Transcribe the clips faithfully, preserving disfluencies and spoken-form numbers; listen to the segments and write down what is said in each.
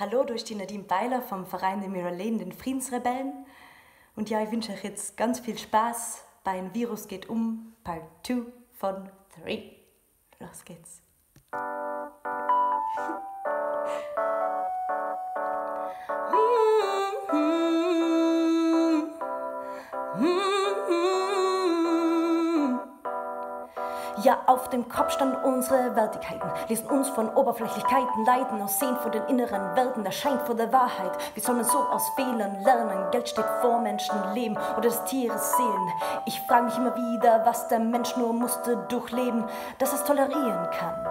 Hallo, durch die Nadine Beiler vom Verein The Mira Lane, den Friedensrebellen. Und ja, ich wünsche euch jetzt ganz viel Spaß bei Ein Virus geht um, Part zwei von drei. Los geht's. Ja, auf dem Kopf stand unsere Wertigkeiten, ließen uns von Oberflächlichkeiten leiten, aus Sehn vor den inneren Welten, erscheint vor der Wahrheit. Wie soll man so aus Fehlern lernen? Geld steht vor Menschenleben oder des Tieres Seelen. Ich frage mich immer wieder, was der Mensch nur musste durchleben, dass es tolerieren kann.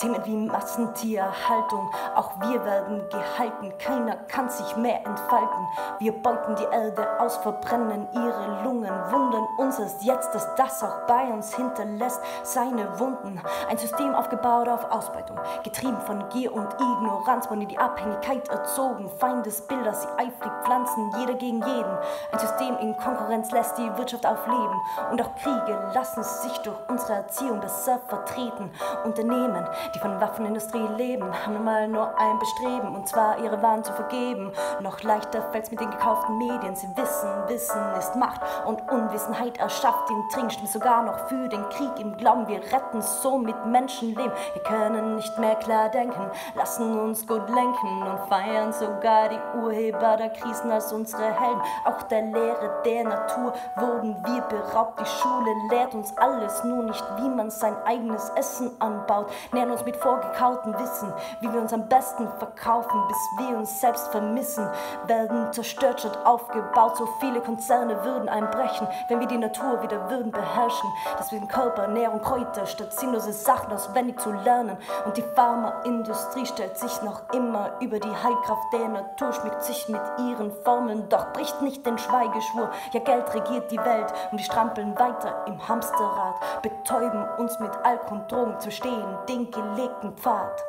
Themen wie Massentierhaltung, auch wir werden gehalten, keiner kann sich mehr entfalten. Wir beuten die Erde aus, verbrennen ihre Lungen, wundern uns erst jetzt, dass das auch bei uns hinterlässt seine Wunden. Ein System aufgebaut auf Ausbeutung, getrieben von Gier und Ignoranz, man in die Abhängigkeit erzogen, Feindesbilder sie eifrig pflanzen, jeder gegen jeden. Ein System in Konkurrenz lässt die Wirtschaft aufleben und auch Kriege lassen sich durch unsere Erziehung besser vertreten. Unternehmen, die von Waffenindustrie leben, haben mal nur ein Bestreben, und zwar ihre Waren zu vergeben. Noch leichter fällt's mit den gekauften Medien. Sie wissen, Wissen ist Macht, und Unwissenheit erschafft den Trinkschirm sogar noch für den Krieg, im Glauben, wir retten somit Menschenleben. Wir können nicht mehr klar denken, lassen uns gut lenken und feiern sogar die Urheber der Krisen als unsere Helden. Auch der Lehre der Natur wurden wir beraubt. Die Schule lehrt uns alles, nur nicht, wie man sein eigenes Essen anbaut. Nähren uns mit vorgekautem Wissen, wie wir uns am besten verkaufen, bis wir uns selbst vermissen. Werden zerstört statt aufgebaut, so viele Konzerne würden einbrechen, wenn wir die Natur wieder würden beherrschen. Deswegen Körper, Ernährung, Kräuter, statt sinnlose Sachen auswendig zu lernen. Und die Pharmaindustrie stellt sich noch immer über die Heilkraft der Natur, schmückt sich mit ihren Formeln, doch bricht nicht den Schweigeschwur. Ja, Geld regiert die Welt und wir strampeln weiter im Hamsterrad, betäuben uns mit Alkohol und Drogen zu stehen, den gelegten Pfad.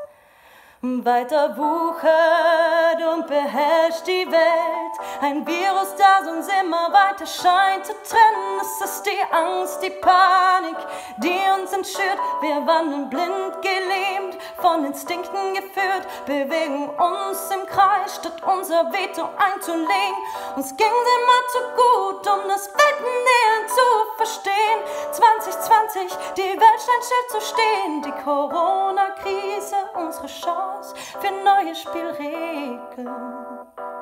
Weiter wuchert und beherrscht die Welt, ein Virus, das uns immer weiter scheint zu trennen. Es ist die Angst, die Panik, die uns entschürt. Wir wandeln blind, gelähmt, von Instinkten geführt, bewegen uns im Kreis, statt unser Veto einzulegen. Uns ging's immer zu gut, um das Weltendehnen zu verstehen. zwanzig zwanzig, die Welt scheint still zu stehen, die Corona-Krise unsere Chance für neue Spielregeln.